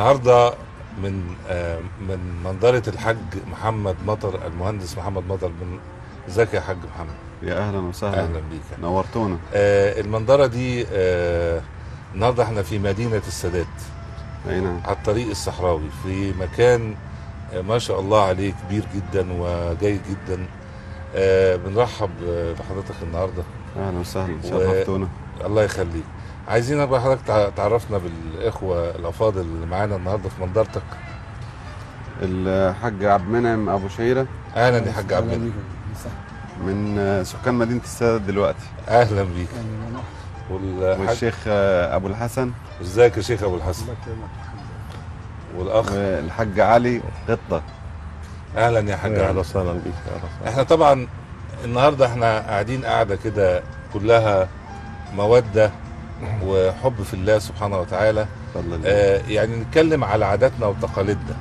النهارده من منظره الحاج محمد مطر، المهندس محمد مطر. من ازيك يا حاج محمد؟ يا اهلا وسهلا. اهلا بيك، نورتونا. المنظره دي النهارده احنا في مدينه السادات، اي نعم، على الطريق الصحراوي، في مكان ما شاء الله عليه كبير جدا وجيد جدا. بنرحب بحضرتك النهارده. اهلا وسهلا، شرفتونا. الله يخليك. عايزين بقى حضرتك تعرفنا بالاخوه الافاضل اللي معانا النهارده في منظرتك. الحاج عبد المنعم ابو شيره. اهلا يا حاج عبد المنعم، من سكان مدينه السادات دلوقتي. اهلا بيك. والشيخ ابو الحسن. ازيك يا شيخ ابو الحسن؟ والاخ الحاج علي خطه. اهلا يا حاج علي. اهلا وسهلا بيك. احنا طبعا النهارده احنا قاعدين قاعده كده كلها موده وحب في الله سبحانه وتعالى. يعني نتكلم على عاداتنا وتقاليدنا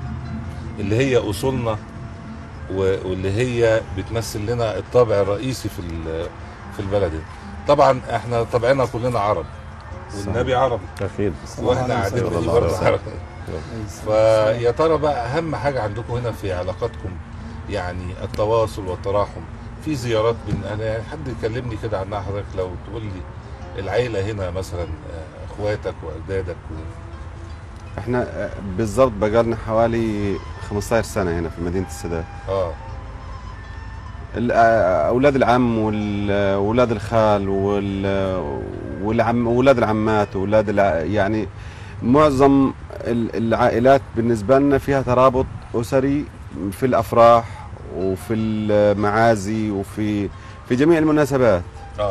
اللي هي اصولنا واللي هي بتمثل لنا الطابع الرئيسي في البلد. طبعا احنا طبعنا كلنا عرب، والنبي عربي اكيد، واحنا عادتنا دي برضه عربي. فيا ترى بقى اهم حاجه عندكم هنا في علاقاتكم يعني التواصل والتراحم، في زيارات انا يعني حد يكلمني كده عنها حضرتك، لو تقول لي العيله هنا مثلا اخواتك واجدادك احنا بالظبط بقالنا حوالي 15 سنه هنا في مدينه السادات. اولاد العم واولاد الخال والعم واولاد العمات واولاد يعني معظم العائلات بالنسبه لنا فيها ترابط اسري في الافراح وفي المعازي وفي جميع المناسبات.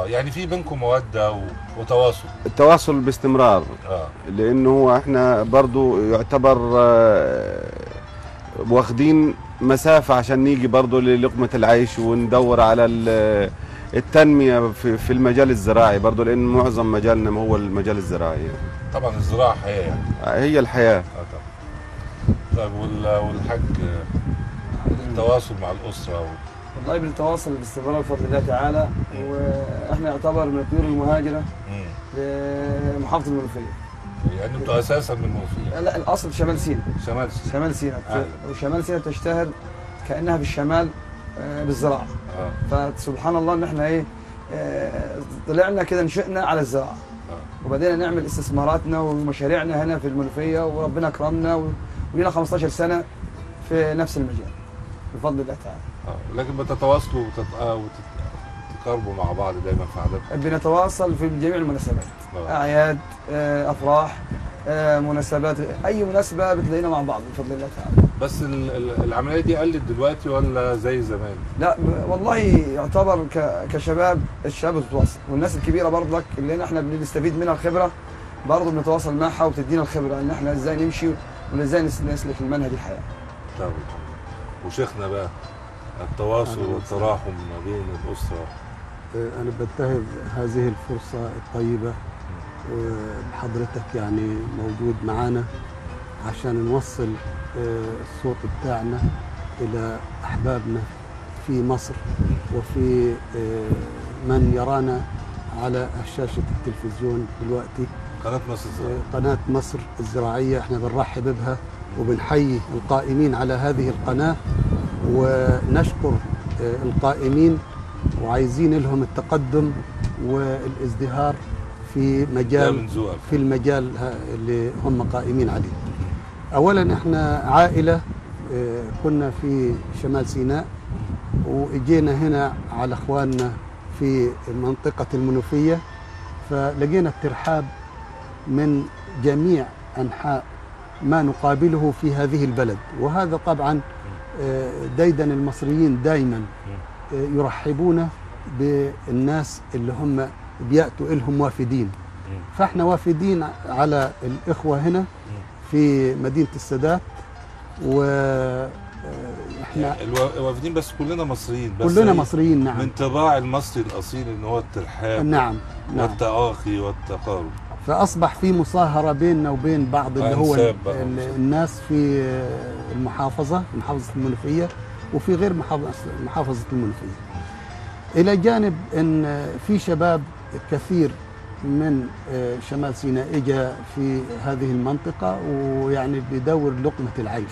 يعني في بينكم موده وتواصل. التواصل باستمرار. لانه احنا برضو يعتبر واخدين مسافه عشان نيجي برضو للقمه العيش وندور على التنميه في المجال الزراعي برضو، لان معظم مجالنا هو المجال الزراعي. طبعا الزراعه حياه، يعني هي الحياه. طبعا. طيب والحاج التواصل مع الاسره والله بنتواصل باستمرار بفضل الله تعالى، واحنا يعتبر من الطيور المهاجره لمحافظه المنوفيه. يعني انتوا اساسا من المنوفيه؟ لا، الاصل شمال سيناء. شمال سيناء. وشمال سيناء تشتهر كانها بالشمال بالزراعه. فسبحان الله ان احنا طلعنا كده، نشئنا على الزراعه. وبدينا نعمل استثماراتنا ومشاريعنا هنا في المنوفيه، وربنا اكرمنا ولينا 15 سنه في نفس المجال بفضل الله تعالى. لكن بتتواصلوا وتتقاربوا مع بعض دايما في عاداتكم؟ بنتواصل في جميع المناسبات. اعياد، افراح، مناسبات، اي مناسبه بتلاقينا مع بعض بفضل الله تعالى. بس العمليه دي قلت دلوقتي ولا زي زمان؟ لا والله يعتبر كشباب، الشباب بتتواصل، والناس الكبيره برضك اللي احنا بنستفيد منها الخبره برضه بنتواصل معها، وبتدينا الخبره ان احنا ازاي نمشي وازاي نسلك المنهج الحياه. طبعا. وشيخنا بقى التواصل والتراحم ما بين الاسره. انا بنتهز هذه الفرصه الطيبه بحضرتك يعني موجود معانا عشان نوصل الصوت بتاعنا الى احبابنا في مصر وفي من يرانا على شاشه التلفزيون دلوقتي. قناه مصر الزراعيه احنا بنرحب بها وبنحيي القائمين على هذه القناه ونشكر القائمين، وعايزين لهم التقدم والازدهار في المجال اللي هم قائمين عليه. اولا احنا عائله كنا في شمال سيناء، واجينا هنا على اخواننا في منطقه المنوفيه، فلقينا الترحاب من جميع انحاء ما نقابله في هذه البلد، وهذا طبعا ديدن المصريين دائما يرحبون بالناس اللي هم بيأتوا إلهم وافدين. فإحنا وافدين على الإخوة هنا في مدينة السادات، وإحنا وافدين بس كلنا مصريين. بس كلنا مصريين، نعم. من طباع المصري الأصيل إن هو الترحاب، نعم، والتآخي والتقارب. فأصبح في مصاهرة بيننا وبين بعض اللي هو الناس في المحافظة، محافظة المنوفية وفي غير محافظة المنوفية. إلى جانب أن في شباب كثير من شمال سيناء اجى في هذه المنطقة ويعني بيدور لقمة العيش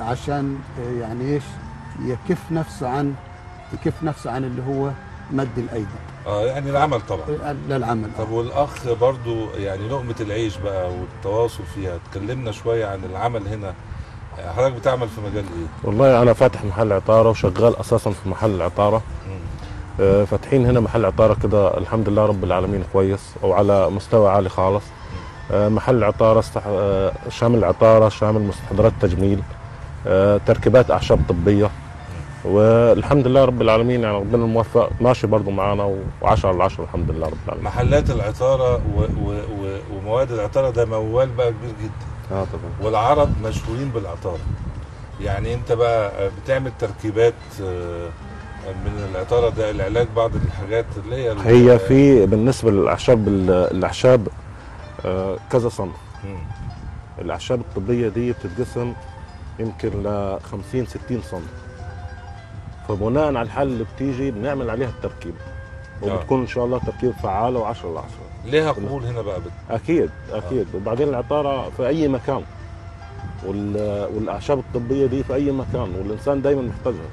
عشان يعني ايش يكف نفسه عن اللي هو مد الايدي. يعني العمل طبعا. للعمل. طب والاخ برضو يعني لقمة العيش بقى والتواصل فيها، اتكلمنا شوية عن العمل هنا. حضرتك بتعمل في مجال ايه؟ والله انا فاتح محل عطارة وشغال اساسا في محل العطارة. فاتحين هنا محل عطارة كده الحمد لله رب العالمين كويس وعلى مستوى عالي خالص. محل عطارة شامل عطارة، شامل مستحضرات تجميل، تركيبات اعشاب طبية، والحمد لله رب العالمين يعني ربنا موفق ماشي برضو معانا و10/10 الحمد لله رب العالمين. محلات العطارة ومواد العطارة ده موال بقى كبير جدا. طبعا. والعرب مشهورين بالعطارة. يعني انت بقى بتعمل تركيبات من العطارة ده لعلاج بعض الحاجات اللي هي في بالنسبة للأعشاب كذا صنف. الأعشاب الطبية دي بتتقسم يمكن ل 50-60 صنف. فبناء على الحل اللي بتيجي بنعمل عليها التركيب. وبتكون ان شاء الله تركيب فعالة و10/10. ليها قبول هنا بقى أكيد أكيد. وبعدين العطارة في أي مكان. والأعشاب الطبية دي في أي مكان والإنسان دايما محتاجها.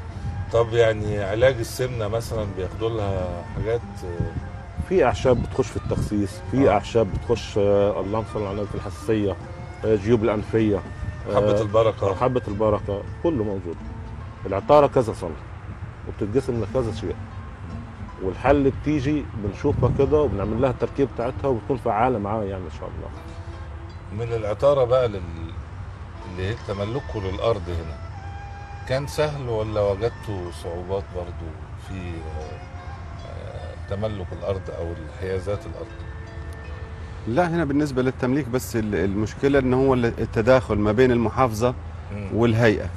طب يعني علاج السمنه مثلا بياخدوا لها حاجات؟ في اعشاب بتخش في التخسيس، في اعشاب بتخش اللهم صل على النبي في الحساسيه، جيوب الانفيه، حبه البركه، حبه البركه، كله موجود. العطاره كذا صنف وبتتقسم لكذا شيء. والحل بتيجي بنشوفها كده وبنعمل لها التركيب بتاعتها وبتكون فعاله معانا يعني ان شاء الله. من العطاره بقى اللي تملكه للارض هنا كان سهل ولا وجدتوا صعوبات برضو في تملك الأرض أو انحيازات الأرض؟ لا هنا بالنسبة للتمليك بس المشكلة إن هو التداخل ما بين المحافظة والهيئة.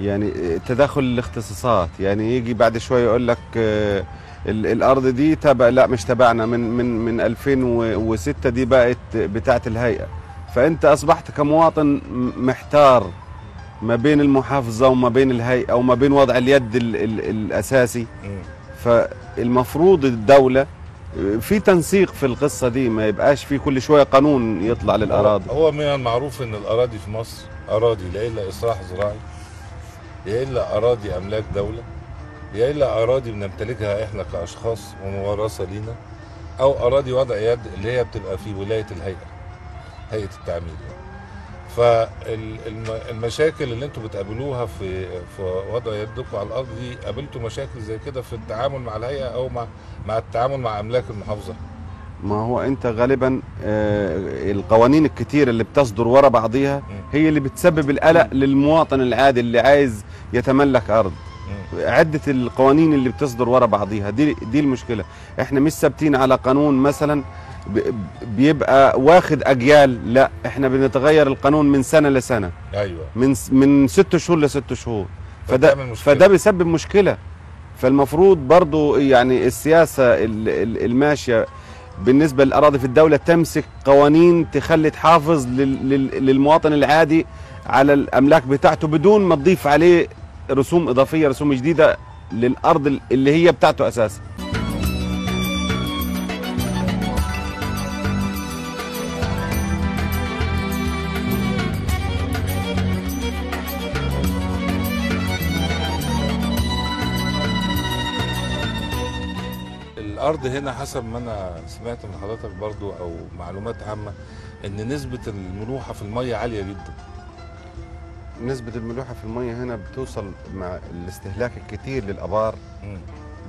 يعني تداخل الاختصاصات، يعني يجي بعد شوية يقول لك الأرض دي تبع، لا مش تبعنا، من 2006 دي بقت بتاعة الهيئة. فأنت أصبحت كمواطن محتار ما بين المحافظة وما بين الهيئة وما بين وضع اليد الأساسي. فالمفروض الدولة في تنسيق في القصة دي، ما يبقاش في كل شوية قانون يطلع للأراضي. هو من المعروف إن الأراضي في مصر أراضي لا إلا إصلاح زراعي، يا إلا أراضي أملاك دولة، يا إلا أراضي بنمتلكها إحنا كأشخاص ومورثة لينا، أو أراضي وضع يد اللي هي بتبقى في ولاية الهيئة، هيئة التعمير. فالمشاكل اللي انتم بتقابلوها في وضع يدكم على الارض دي، قابلتوا مشاكل زي كده في التعامل مع الهيئه او مع التعامل مع املاك المحافظه؟ ما هو انت غالبا القوانين الكتيره اللي بتصدر ورا بعضيها هي اللي بتسبب القلق للمواطن العادي اللي عايز يتملك ارض. عده القوانين اللي بتصدر ورا بعضيها دي المشكله. احنا مش ثابتين على قانون مثلا بيبقى واخد اجيال، لا احنا بنتغير القانون من سنه لسنه. ايوه. من 6 شهور ل6 شهور. فده بيسبب مشكله. فالمفروض برضو يعني السياسه الماشيه بالنسبه للاراضي في الدوله تمسك قوانين تخلي تحافظ للمواطن العادي على الاملاك بتاعته بدون ما تضيف عليه رسوم اضافيه، رسوم جديده للارض اللي هي بتاعته اساسا. الأرض هنا حسب ما أنا سمعت من حضرتك برضو أو معلومات عامة إن نسبة الملوحة في المية عالية جدا. نسبة الملوحة في المية هنا بتوصل مع الاستهلاك الكتير للأبار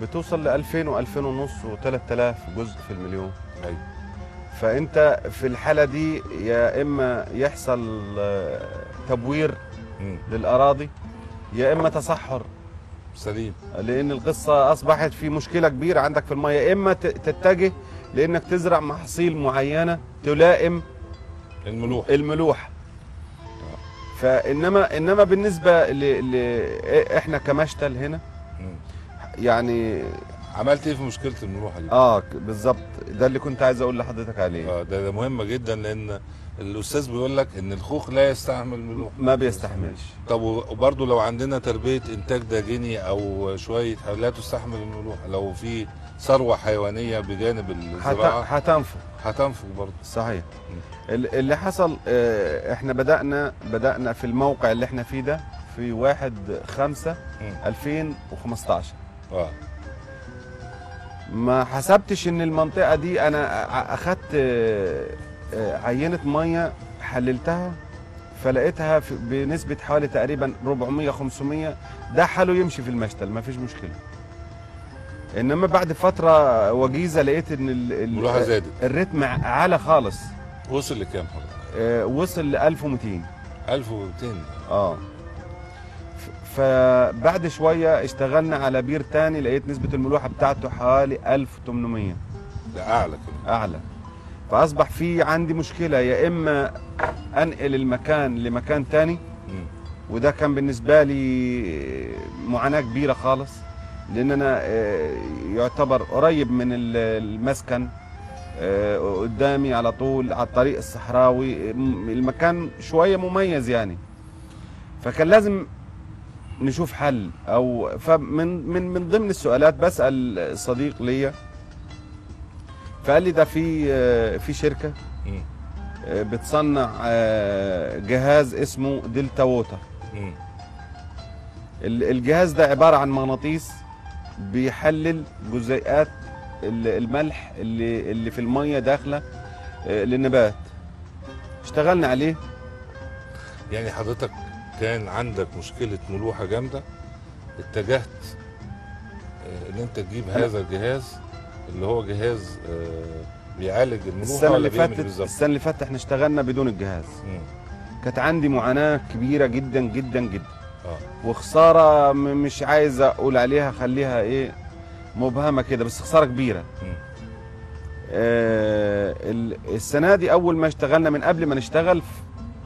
بتوصل ل 2000 و2500 و3000 جزء في المليون. أيوة. فأنت في الحالة دي يا إما يحصل تبوير للأراضي يا إما تصحر سليم، لان القصه اصبحت في مشكله كبيره عندك في الميه. اما تتجه لانك تزرع محاصيل معينه تلائم الملوحه. فانما بالنسبه احنا كمشتل هنا يعني عملت ايه في مشكله الملوحه دي؟ بالظبط ده اللي كنت عايز اقول لحضرتك عليه. ده مهم جدا لان الاستاذ بيقول لك ان الخوخ لا يستحمل ملوحه. ما بيستحملش. طب وبرضه لو عندنا تربيه انتاج داجني او شويه حاجات تستحمل الملوحه، لو في ثروه حيوانيه بجانب الزراعه هتنفق برضه. صحيح. اللي حصل احنا بدأنا في الموقع اللي احنا فيه ده في 1/5/2015. ما حسبتش ان المنطقه دي انا اخدت عينه ميه حللتها فلقيتها بنسبه حوالي تقريبا 400-500، ده حاله يمشي في المشتل ما فيش مشكله. انما بعد فتره وجيزه لقيت ان الملوحه زادت، الريتم اعلى خالص. وصل لكام حضرتك؟ وصل ل 1200. 1200 فبعد شويه اشتغلنا على بير تاني لقيت نسبه الملوحه بتاعته حوالي 1800. ده اعلى كمان. اعلى. فاصبح في عندي مشكله، يا اما انقل المكان لمكان تاني وده كان بالنسبه لي معاناه كبيره خالص، لان انا يعتبر قريب من المسكن، قدامي على طول على الطريق الصحراوي، المكان شويه مميز يعني، فكان لازم نشوف حل. او فمن من من ضمن السؤالات بسال صديق ليا فقال لي ده في شركه بتصنع جهاز اسمه دلتا ووتر. الجهاز ده عباره عن مغناطيس بيحلل جزيئات الملح اللي في الميه داخله للنبات. اشتغلنا عليه. يعني حضرتك كان عندك مشكله ملوحه جامده، اتجهت ان انت تجيب هذا الجهاز اللي هو جهاز بيعالج الملوحه. السنه اللي فاتت احنا اشتغلنا بدون الجهاز. كانت عندي معاناه كبيره جدا جدا جدا. وخساره مش عايز اقول عليها، خليها ايه مبهمه كده، بس خساره كبيره. السنه دي اول ما اشتغلنا، من قبل ما نشتغل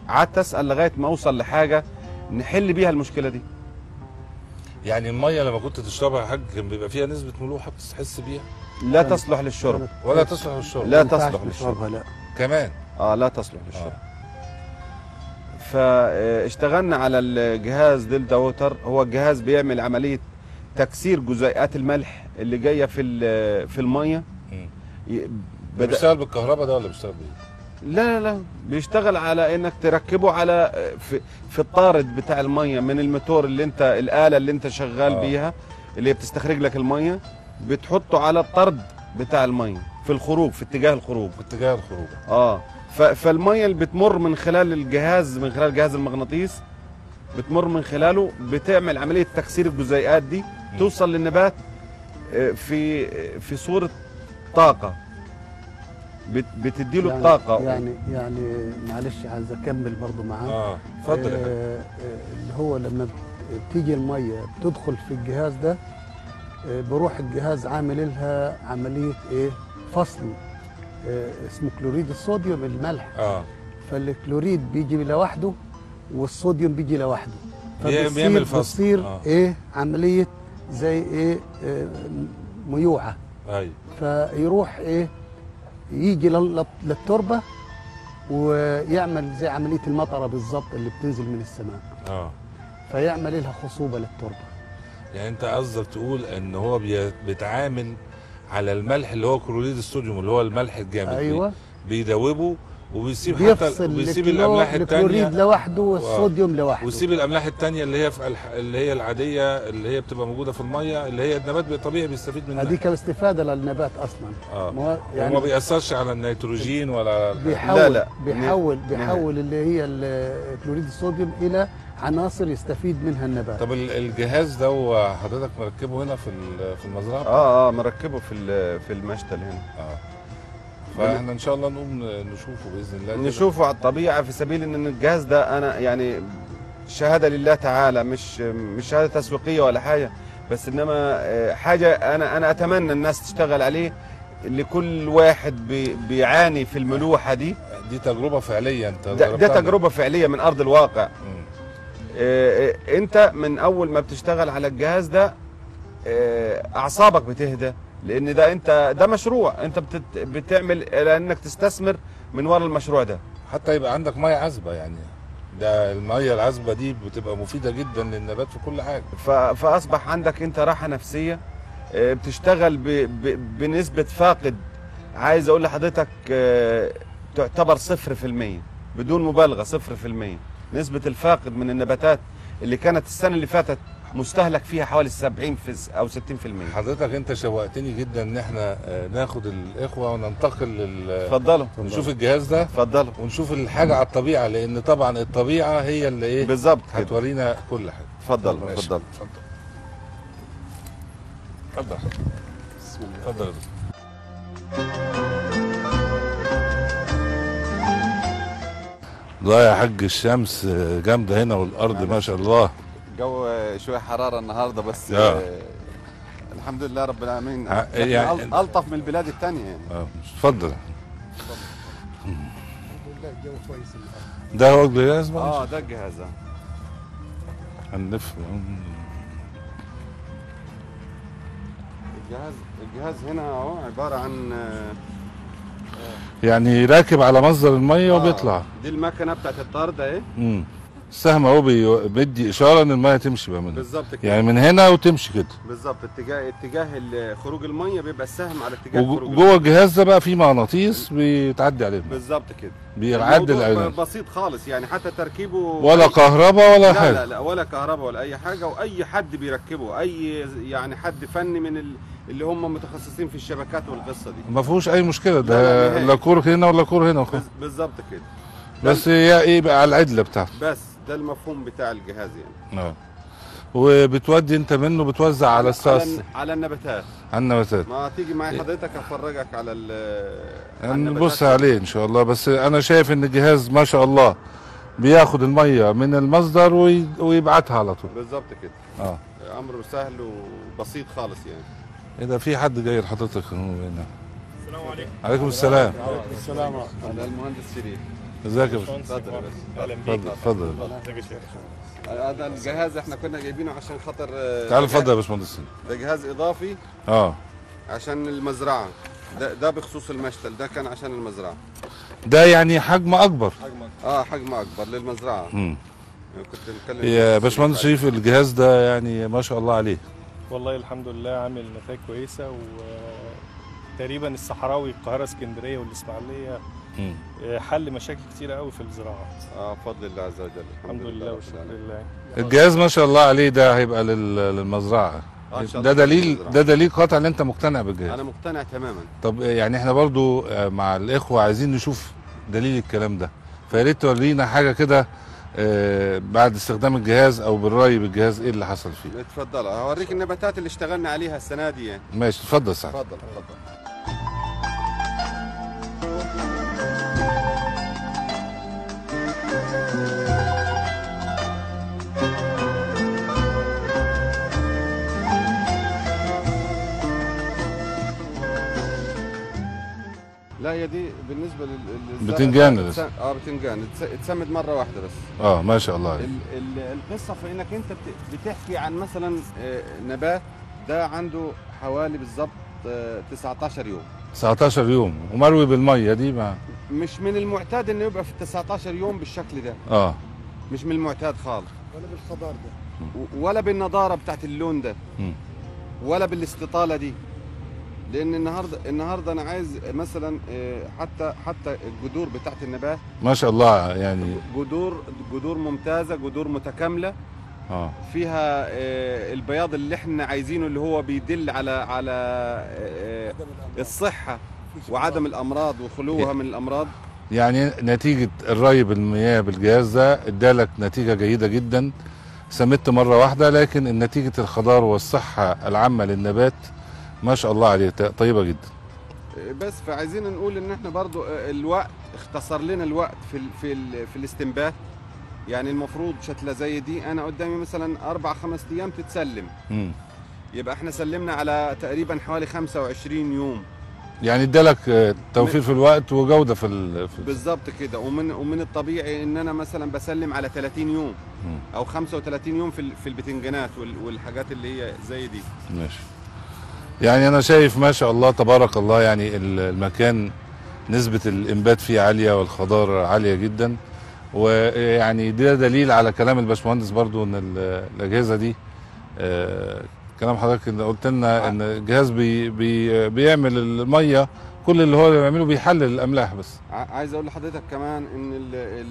قعدت اسال لغايه ما اوصل لحاجه نحل بيها المشكله دي. يعني الميه لما كنت تشربها يا حاج كان بيبقى فيها نسبه ملوحه بتحس بيها؟ لا تصلح للشرب. ولا تصلح للشرب؟ لا تصلح للشرب. لا كمان لا تصلح للشرب. فاشتغلنا على الجهاز دلتا ووتر. هو الجهاز بيعمل عمليه تكسير جزيئات الملح اللي جايه في الميه. بيشتغل بالكهرباء ده ولا بيشتغل بايه؟ لا لا لا، بيشتغل على انك تركبه على في الطارد بتاع الميه من الموتور اللي انت، الاله اللي انت شغال بيها اللي بتستخرج لك الميه، بتحطه على الطرد بتاع الميه في الخروج، في اتجاه الخروج. فالميه اللي بتمر من خلال الجهاز، من خلال جهاز المغناطيس بتمر من خلاله، بتعمل عمليه تكسير الجزيئات دي، توصل للنبات في صوره طاقه، بتديله يعني الطاقه. يعني معلش عايز اكمل برضه معاك. اتفضل. اللي هو لما بتيجي الميه بتدخل في الجهاز ده، بروح الجهاز عامل لها عمليه ايه؟ فصل اسمه كلوريد الصوديوم الملح. فالكلوريد بيجي لوحده والصوديوم بيجي لوحده، فبيعمل فصل، بتصير ايه عمليه زي ايه ميوعه. ايوه. فيروح ايه يجي للتربه ويعمل زي عمليه المطره بالظبط اللي بتنزل من السماء. فيعمل لها خصوبه للتربه. يعني انت قصدك تقول ان هو بيتعامل على الملح اللي هو كلوريد الصوديوم اللي هو الملح الجامد. ايوه. بيدوبه وبيسيب حتى بيسيب الاملاح الثانيه، الكلوريد لوحده والصوديوم لوحده، ويسيب الاملاح الثانيه اللي هي اللي هي العاديه اللي هي بتبقى موجوده في الميه، اللي هي النبات طبيعي بيستفيد منها. دي كاستفاده للنبات اصلا. يعني وما بيأثرش على النيتروجين ولا بيحول اللي هي الكلوريد الصوديوم الى عناصر يستفيد منها النبات. طب الجهاز ده وحضرتك مركبه هنا في المزرعه؟ مركبه في المشتل هنا. فاحنا ان شاء الله نقوم نشوفه باذن الله، نشوفه على الطبيعه، في سبيل ان الجهاز ده انا يعني شهاده لله تعالى، مش شهاده تسويقيه ولا حاجه، بس انما حاجه انا اتمنى الناس تشتغل عليه، لكل واحد بيعاني في الملوحه دي. دي تجربه فعليه انت جربتها؟ ده تجربه فعليه من ارض الواقع. انت من اول ما بتشتغل على الجهاز ده اعصابك بتهدى، لان ده مشروع انت بتعمل لانك تستثمر من ورا المشروع ده، حتى يبقى عندك ميه عذبه. يعني ده الميه العذبه دي بتبقى مفيده جدا للنبات في كل حاجه. فاصبح عندك انت راحه نفسيه، بتشتغل بنسبه فاقد، عايز اقول لحضرتك تعتبر 0%، بدون مبالغه 0%. نسبه الفاقد من النباتات اللي كانت السنه اللي فاتت مستهلك فيها حوالي 70 أو 60%. حضرتك انت شوقتني جدا ان احنا ناخد الاخوه وننتقل اتفضلوا ونشوف الجهاز ده، اتفضلوا ونشوف الحاجه على الطبيعه، لان طبعا الطبيعه هي اللي ايه بالظبط هتورينا كل حاجه. اتفضلوا اتفضلوا اتفضل بسم الله. اتفضل. لا يا حاج الشمس جامده هنا والارض ما شاء الله. الجو شويه حراره النهارده بس الحمد لله رب العالمين، يعني الطف من البلاد الثانيه يعني. اتفضل. الحمد لله الجو كويس. ده هو الجهاز بقى؟ ده الجهاز هنلف. الجهاز هنا اهو عباره عن يعني راكب على مصدر الميه وبيطلع. دي المكنه بتاعت الطرد اهي. السهم اهو بيدي اشاره ان الميه تمشي بقى منها بالظبط كده، يعني من هنا وتمشي كده بالظبط. اتجاه خروج الميه بيبقى السهم على اتجاه خروج. جوه الجهاز ده بقى في مغناطيس بيتعدي عليه بالظبط كده، بيعدل عليه. بسيط خالص يعني، حتى تركيبه ولا كهرباء ولا حاجه. لا لا ولا كهرباء ولا اي حاجه، واي حد بيركبه، اي يعني حد فني من اللي هم متخصصين في الشبكات والقصه دي، ما فيهوش اي مشكله. ده لا كور هنا ولا كور هنا بالظبط كده، بس هي ايه بقى على العدله بتاعته بس. ده المفهوم بتاع الجهاز يعني. وبتودي انت منه بتوزع على الساس، على النباتات. على النباتات. ما تيجي معايا حضرتك افرجك على النباتات. نبص عليه ان شاء الله. بس انا شايف ان الجهاز ما شاء الله بياخد الميه من المصدر ويبعتها على طول. بالظبط كده. امر سهل وبسيط خالص يعني. ايه ده، في حد جاي لحضرتك هنا؟ السلام عليكم. عليكم السلام. وعليكم السلام. هذا المهندس شريف. ازيك يا باشا؟ اتفضل يا باشا. اتفضل اتفضل. هذا الجهاز احنا كنا جايبينه عشان خاطر تعال اتفضل يا باشمهندس. ده جهاز اضافي عشان المزرعه. ده بخصوص المشتل، ده كان عشان المزرعه. ده يعني حجم اكبر. حجم اكبر للمزرعه. كنت بتكلم يا باشمهندس شريف، الجهاز ده يعني ما شاء الله عليه. والله الحمد لله عامل نتائج كويسه، وتقريبا الصحراوي القاهره اسكندريه والاسماعيليه حل مشاكل كتيرة قوي في الزراعه بفضل الله عز وجل. الحمد لله والشكر لله. الجهاز ما شاء الله عليه ده هيبقى للمزرعه. ده دليل قاطع ان انت مقتنع بالجهاز. انا مقتنع تماما. طب يعني احنا برضو مع الاخوه عايزين نشوف دليل الكلام ده، فيا ريت تورينا حاجه كده بعد استخدام الجهاز او بالري بالجهاز ايه اللي حصل فيه. اتفضل هوريك النباتات اللي اشتغلنا عليها السنه دي يعني. ماشي اتفضل سعيد. اتفضل اتفضل. لا هي دي بالنسبه بتنجان. بتنجان اتسمد مره واحده بس. ما شاء الله. القصه في انك انت بتحكي عن مثلا نبات ده عنده حوالي بالظبط 19 يوم. 19 يوم ومروي بالميه دي ما مش من المعتاد انه يبقى في 19 يوم بالشكل ده. مش من المعتاد خالص، ولا بالخضار ده، ولا بالنضاره بتاعت اللون ده، ولا بالاستطاله دي. لان النهارده انا عايز مثلا حتى الجذور بتاعت النبات ما شاء الله يعني جذور ممتازه، جذور متكامله فيها البياض اللي احنا عايزينه، اللي هو بيدل على الصحه وعدم الامراض وخلوها من الامراض. يعني نتيجه الري بالمياه بالجهاز ده ادالك نتيجه جيده جدا، سمدت مره واحده، لكن نتيجه الخضار والصحه العامه للنبات ما شاء الله عليه طيبه جدا. بس فعايزين نقول ان احنا برضو الوقت اختصر لنا الوقت في الاستنبات. يعني المفروض شتله زي دي انا قدامي مثلا 4-5 ايام تتسلم. يبقى احنا سلمنا على تقريبا حوالي 25 يوم. يعني ادالك توفير في الوقت وجوده في بالظبط كده. ومن الطبيعي ان انا مثلا بسلم على 30 يوم او 35 يوم في البتنجانات والحاجات اللي هي زي دي. ماشي. يعني أنا شايف ما شاء الله تبارك الله، يعني المكان نسبة الإنبات فيه عالية والخضار عالية جدا، ويعني ده دليل على كلام الباشمهندس برضو إن الأجهزة دي كلام حضرتك إن قلت لنا ان الجهاز بيعمل الميه، كل اللي هو بيعمله بيحلل الاملاح بس. عايز اقول لحضرتك كمان ان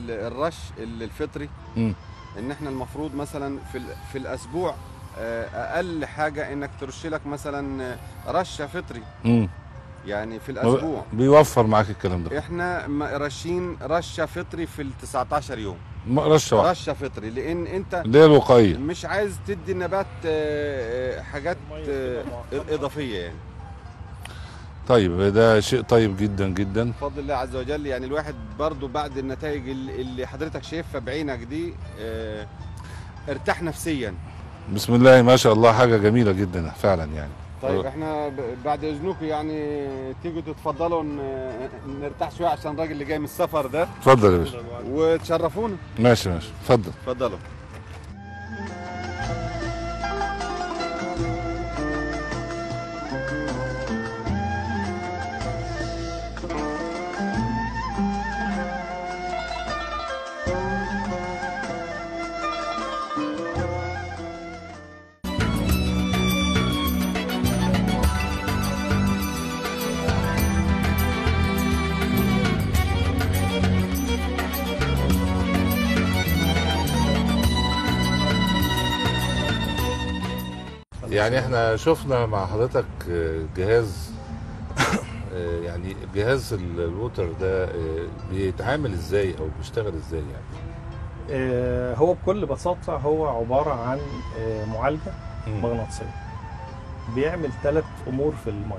الرش الفطري ان احنا المفروض مثلا في الاسبوع اقل حاجه انك ترش لك مثلا رشه فطري يعني في الاسبوع، بيوفر معاك الكلام ده. احنا راشين رشه فطري في ال 19 يوم رشه واحده، رشه فطري، لان انت ليه الوقايه مش عايز تدي النبات حاجات اضافيه يعني. طيب ده شيء طيب جدا جدا بفضل الله عز وجل. يعني الواحد برضو بعد النتائج اللي حضرتك شايفها بعينك دي ارتاح نفسيا. بسم الله ما شاء الله، حاجه جميله جدا فعلا يعني. طيب احنا بعد اذنكم يعني تيجوا تتفضلوا نرتاح شويه عشان الراجل اللي جاي من السفر ده. اتفضل يا باشا وتشرفونا. ماشي ماشي، اتفضل اتفضلوا. يعني احنا شفنا مع حضرتك جهاز، يعني جهاز الووتر ده بيتعامل ازاي او بيشتغل ازاي يعني؟ هو بكل بساطه هو عباره عن معالجه مغناطيسيه بيعمل ثلاث امور في الميه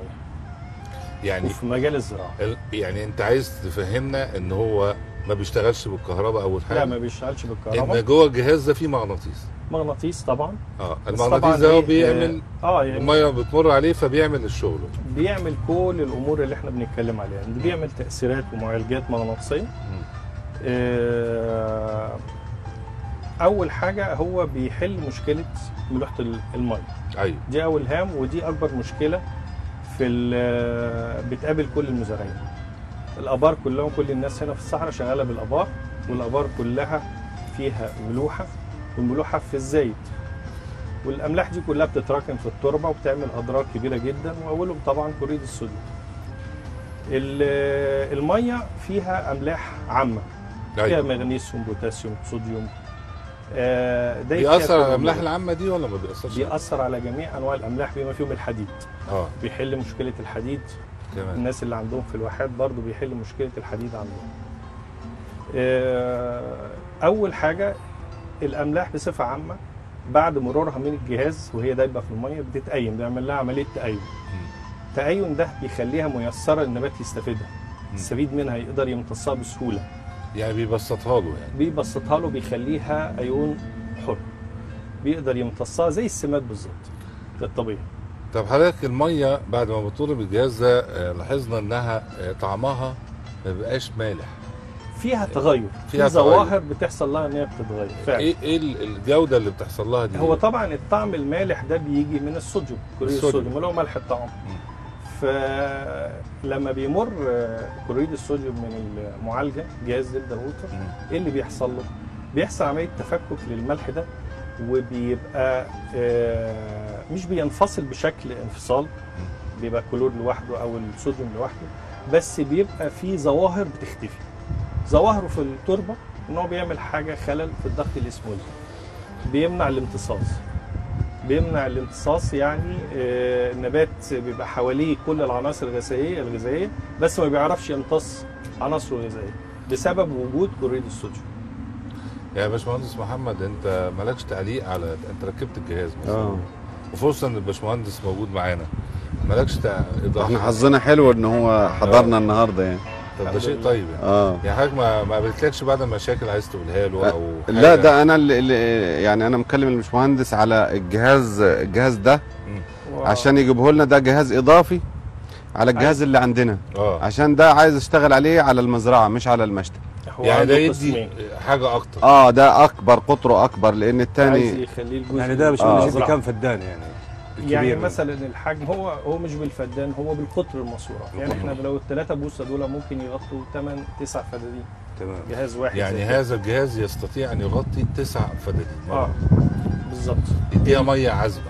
يعني وفي مجال الزراعه. يعني انت عايز تفهمنا ان هو ما بيشتغلش بالكهرباء اول حاجه؟ لا ما بيشتغلش بالكهرباء، ان جوه الجهاز ده فيه مغناطيس. مغناطيس طبعا. المغناطيس ده هو بيعمل يعني الميه بتمر عليه فبيعمل الشغل، بيعمل كل الامور اللي احنا بنتكلم عليها، بيعمل تاثيرات ومعالجات مغناطيسيه. اول حاجه هو بيحل مشكله ملوحه الميه. ايوه دي اول هام، ودي اكبر مشكله في بتقابل كل المزارعين. الابار كلهم، كل الناس هنا في الصحراء شغاله بالابار، والابار كلها فيها ملوحه، والملوحه في الزيت، والاملاح دي كلها بتتراكم في التربه وبتعمل اضرار كبيره جدا، واولهم طبعا كلوريد الصوديوم. الميه فيها املاح عامه، فيها مغنيسيوم، بوتاسيوم، صوديوم. ده بيأثر على الاملاح العامه دي ولا ما بيأثرش؟ بيأثر على جميع انواع الاملاح بما فيهم الحديد. بيحل مشكله الحديد كمان. الناس اللي عندهم في الواحات برضو بيحل مشكله الحديد عندهم. اول حاجه الاملاح بصفه عامه بعد مرورها من الجهاز وهي دايبه في الميه بتتأين، بيعمل لها عمليه تأين. التأين ده بيخليها ميسره للنبات يستفيدها، يستفيد منها، يقدر يمتصها بسهوله. يعني بيبسطها له، يعني بيبسطها له، بيخليها ايون حر بيقدر يمتصها زي السماد بالظبط في الطبيعه. طب حضرتك الميه بعد ما بتمر بالجهاز ده لاحظنا انها طعمها ما بقاش مالح، فيها تغير، فيها ظواهر بتحصل لها ان هي بتتغير فعلا. ايه الجوده اللي بتحصل لها دي؟ هو طبعا الطعم المالح ده بيجي من الصوديوم، كلوريد الصوديوم اللي هو ملح الطعام. فلما بيمر كلوريد الصوديوم من المعالجه جهاز دلتا ووتر، ايه اللي بيحصل له؟ بيحصل عمليه تفكك للملح ده، وبيبقى مش بينفصل بشكل انفصال، بيبقى كلور لوحده او الصوديوم لوحده، بس بيبقى في ظواهر بتختفي. ظواهره في التربه ان هو بيعمل حاجه خلل في الضغط الاسمولي، بيمنع الامتصاص. بيمنع الامتصاص يعني النبات بيبقى حواليه كل العناصر الغذائيه بس ما بيعرفش يمتص عناصره الغذائيه بسبب وجود كلوريد الصوديوم. يا باشمهندس محمد انت مالكش تعليق على انت ركبت الجهاز مثلا وفرصه ان الباشمهندس موجود معانا، مالكش تعليق؟ احنا حظنا حلو ان هو حضرنا النهارده يعني. طب ده شيء طيب يعني. يعني حضرتك ما قابلتكش بعد المشاكل عايز تقولها له او حاجة؟ لا ده انا اللي يعني انا مكلم الباشمهندس على الجهاز ده عشان يجيبه لنا. ده جهاز اضافي على الجهاز اللي عندنا عشان ده عايز اشتغل عليه على المزرعه مش على المشتل. يعني ده يدي حاجه اكتر. ده اكبر، قطره اكبر، لان الثاني عايز يخليه الجزء يعني ده مش يدي كام فدان يعني يعني مثلا الحجم هو مش بالفدان، هو بالقطر الماسوره. يعني احنا لو الثلاثه بوصه دول ممكن يغطوا 8 9 فدادين. تمام. جهاز واحد يعني هذا الجهاز يستطيع ان يغطي 9 فدادين بالظبط. يديها ميه عذبه.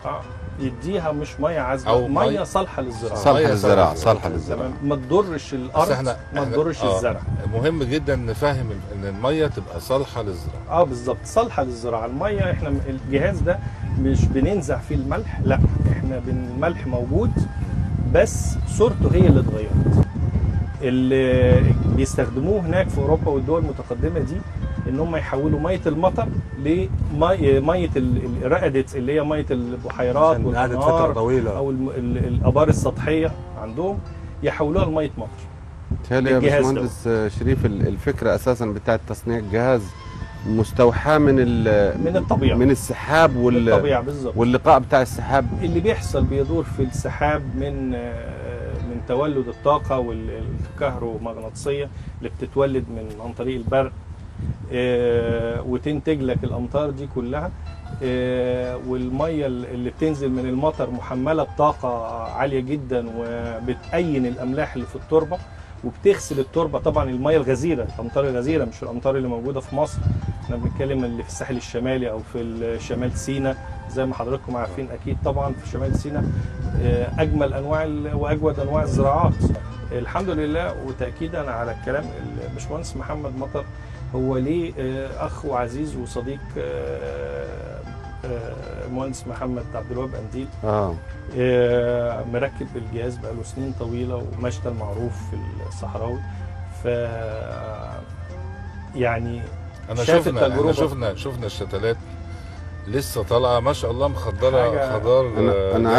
يديها مش ميه عذبه، او ميه صالحه للزراعه، صالحه للزراعه ما تضرش الارض، ما تضرش الزرع. مهم جدا نفهم ان الميه تبقى صالحه للزراعه. بالظبط، صالحه للزراعه. الميه احنا الجهاز ده مش بننزع فيه الملح، لا احنا الملح موجود بس صورته هي اللي اتغيرت. اللي بيستخدموه هناك في اوروبا والدول المتقدمه دي ان هم يحولوا ميه المطر لميه الرقدة اللي هي ميه البحيرات والانهار او الابار السطحيه عندهم، يحولوها لميه مطر. هل يا باشمهندس شريف الفكره اساسا بتاعه تصنيع الجهاز مستوحاه من الطبيعه، من السحاب واللقاء بتاع السحاب اللي بيحصل، بيدور في السحاب من تولد الطاقه والكهرومغناطيسيه اللي بتتولد عن طريق البرق وتنتج لك الامطار دي كلها. والميه اللي بتنزل من المطر محمله بطاقه عاليه جدا وبتأين الاملاح اللي في التربه وبتغسل التربه. طبعا الميه الغزيره، الامطار الغزيره، مش الامطار اللي موجوده في مصر، احنا بنتكلم اللي في الساحل الشمالي او في شمال سيناء زي ما حضراتكم عارفين. اكيد طبعا في شمال سيناء اجمل انواع واجود انواع الزراعات الحمد لله. وتاكيدا على الكلام الباشمهندس محمد مطر، هو ليه اخ وعزيز وصديق المهندس محمد عبد الوهاب قنديل، مركب الجهاز بقاله سنين طويله ومشتل معروف في الصحراوي. ف يعني انا شفنا الشتلات لسه طالعه ما شاء الله مخضره خضار. انا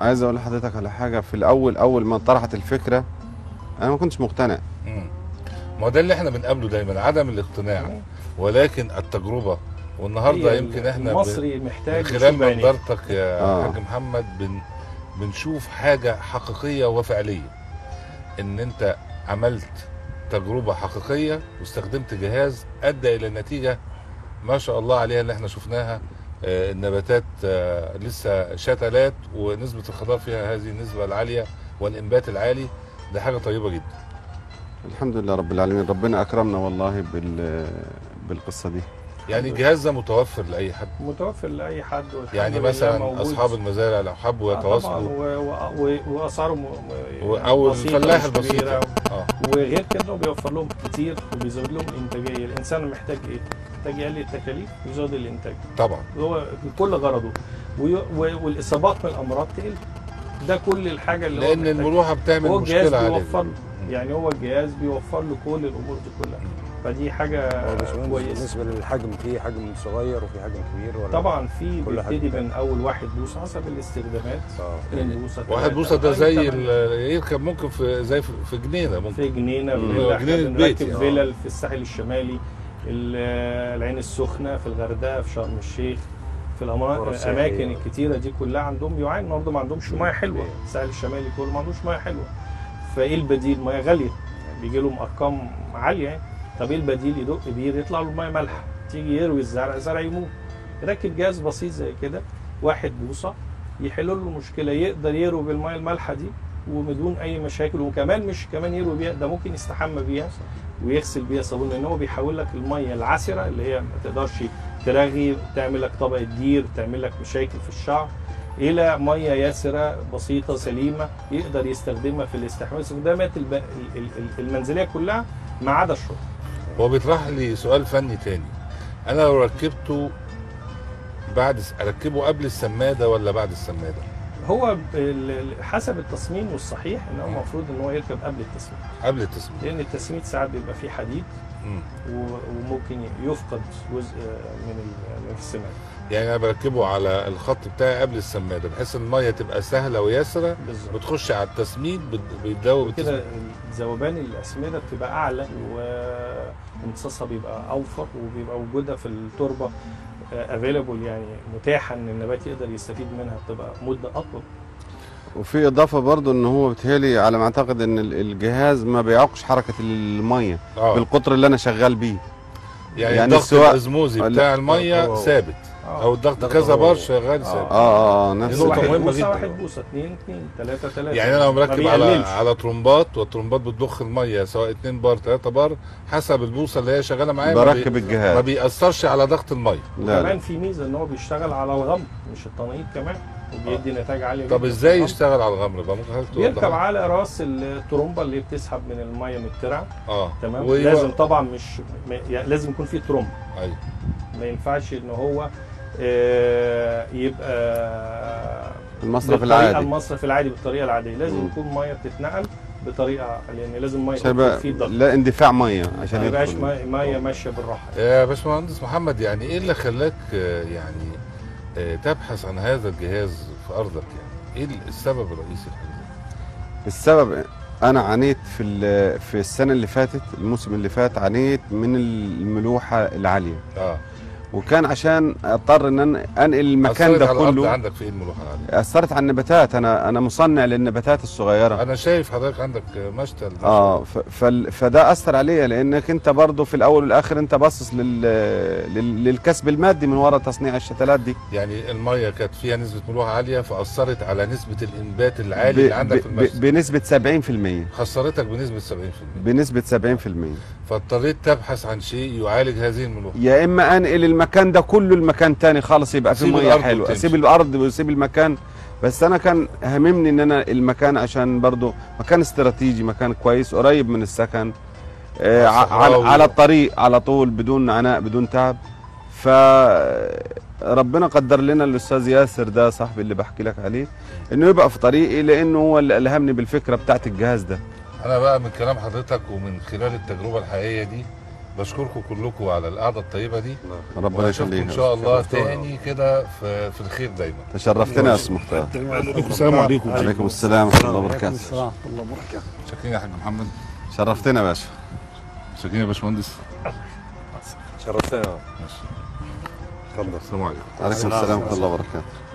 عايز اقول لحضرتك على حاجه. في الاول اول ما طرحت الفكره انا ما كنتش مقتنع. ما ده اللي احنا بنقابله دايما، عدم الاقتناع ولكن التجربه. والنهارده يمكن احنا المصري محتاج خلال نظرتك يا حاج محمد بنشوف حاجه حقيقيه وفعليه، ان انت عملت تجربه حقيقيه واستخدمت جهاز ادى الى النتيجه ما شاء الله عليها اللي احنا شفناها. النباتات لسه شتلات ونسبه الخضار فيها هذه النسبه العاليه والانبات العالي، ده حاجه طيبه جدا. الحمد لله رب العالمين، ربنا اكرمنا والله بالقصه دي. يعني الجهاز ده متوفر لاي حد، متوفر لاي حد. يعني مثلا اصحاب المزارع لو حبوا يتواصلوا واسعاره او الفلاح البسيط وغير كده، وبيوفر لهم كتير وبيزود لهم انتاجيه. الانسان محتاج ايه؟ محتاج يقلل التكاليف ويزود الانتاج طبعا، هو كل غرضه. والاصابات بالامراض تقل، ده كل الحاجه اللي لان المروحه بتعمل مشكله عليه. يعني هو الجهاز بيوفر له كل الامور دي كلها، فدي حاجه كويسه. بالنسبه للحجم، في حجم صغير وفي حجم كبير ولا؟ طبعا في، بيبتدي من اول 1 بوصه حسب الاستخدامات. 2 بوصه، 1 بوصه ده زي يركب ممكن في زي في جنينه، ممكن في جنينه، بنركب فيلل في الساحل الشمالي، العين السخنه، في الغردقه، في شرم الشيخ، في الاماكن الكتيره دي كلها. عندهم يعانوا برضه، ما عندهمش ميه حلوه. الساحل الشمالي كله ما عندوش ميه حلوه، فايه البديل؟ ميه غاليه، بيجي لهم ارقام عاليه يعني. طب ايه البديل؟ يدق بير يطلع له ميه مالحه، تيجي يروي الزرع، زرع يموت. يركب جهاز بسيط زي كده 1 بوصه يحل له المشكله، يقدر يروي بالميه المالحه دي وبدون اي مشاكل. وكمان مش كمان يروي بيها، ده ممكن يستحمى بيها ويغسل بيها صابون، لان هو بيحول لك الميه العسره اللي هي ما تقدرش ترغي، تعمل لك طبقه دير، تعمل لك مشاكل في الشعر، الى ميه يسره بسيطه سليمه يقدر يستخدمها في الاستحمام، استخدامات المنزليه كلها ما عدا الشرب. هو بيطرح لي سؤال فني تاني، انا لو ركبته بعد اركبه قبل السماده ولا بعد السماده؟ هو حسب التصميم، والصحيح ان هو المفروض ان هو يركب قبل التسميد. قبل التسميد، لان التسميد ساعات بيبقى فيه حديد وممكن يفقد جزء من السماد. يعني انا بركبه على الخط بتاعي قبل السماده بحيث ان الميه تبقى سهله ويسره، بتخش على التسميد بتدوب كده، ذوبان الاسمده بتبقى اعلى وامتصاصها بيبقى اوفر، وبيبقى وجودها في التربه افيلبل، يعني متاحه ان النبات يقدر يستفيد منها، بتبقى مده اطول. وفي اضافه برضو ان هو بيتهيألي على ما اعتقد ان الجهاز ما بيعوقش حركه الميه بالقطر اللي انا شغال بيه، يعني الضغط الاسموزي بتاع الميه ثابت، او الضغط كذا بار شغال ثابت. نفس النقطه مهمه جدا. 1 بوصه، 2، 3. يعني انا لو مركب على طرمبات، والطرمبات بتضخ الميه سواء 2 بار 3 بار حسب البوصه اللي هي شغاله معايا، بركب الجهاز ما بيأثرش على ضغط الميه. كمان في ميزه ان هو بيشتغل على الغمر مش التنقيط كمان. وبيدي نتائج عاليه. طب ازاي يشتغل على الغمر بقى؟ ممكن حضرتك توضح؟ بيركب على راس الترومبه اللي بتسحب من الميه من الترعه. تمام. لازم طبعا مش لازم يكون في ترومبه. ايوه. ما ينفعش ان هو يبقى المصرف العادي. المصرف العادي بالطريقه العاديه، لازم يكون ميه بتتنقل بطريقه، لان لازم ميه يكون في ضغط، لا اندفاع ميه عشان ما يبقاش ميه ماشيه بالراحه. يا باشمهندس محمد، يعني ايه اللي خلاك يعني تبحث عن هذا الجهاز في ارضك؟ يعني ايه السبب الرئيسي في هذا؟ السبب انا عانيت في السنه اللي فاتت، الموسم اللي فات عانيت من الملوحه العاليه. وكان عشان اضطر ان انا انقل المكان ده كله. أثرت عندك في ايه الملوحه العاليه؟ اثرت على النباتات، انا مصنع للنباتات الصغيره. انا شايف حضرتك عندك مشتل. فده اثر عليا، لانك انت برضه في الاول والاخر انت باصص للكسب المادي من وراء تصنيع الشتلات دي. يعني الميه كانت فيها نسبه ملوحه عاليه، فاثرت على نسبه الانبات العالي اللي عندك في المشتل بنسبه 70%. خسرتك بنسبه 70%. بنسبه 70%. فاضطريت تبحث عن شيء يعالج هذه الملوحه. يا اما انقل المكان ده كله المكان تاني خالص يبقى فيه ميه حلوه، اسيب الارض واسيب المكان. بس انا كان هاممني ان انا المكان، عشان برضه مكان استراتيجي، مكان كويس قريب من السكن، على الطريق على طول، بدون عناء بدون تعب. فربنا قدر لنا الاستاذ ياسر ده صاحبي اللي بحكي لك عليه انه يبقى في طريقي، لانه هو اللي الهمني بالفكره بتاعت الجهاز ده. انا بقى من كلام حضرتك ومن خلال التجربه الحقيقيه دي بشكركم كلكم على القعده الطيبه دي. ربنا يخليكم ان شاء الله تاني كده في الخير دايما. تشرفتنا يا استاذ مختار. السلام عليكم. وعليكم السلام ورحمه الله وبركاته. ورحمه الله وبركاته. شاكرين يا حاج محمد. شرفتنا يا باشا. شاكرين يا باشمهندس. شرفتنا. ماشي. اتفضل. السلام عليكم. وعليكم السلام ورحمه الله وبركاته.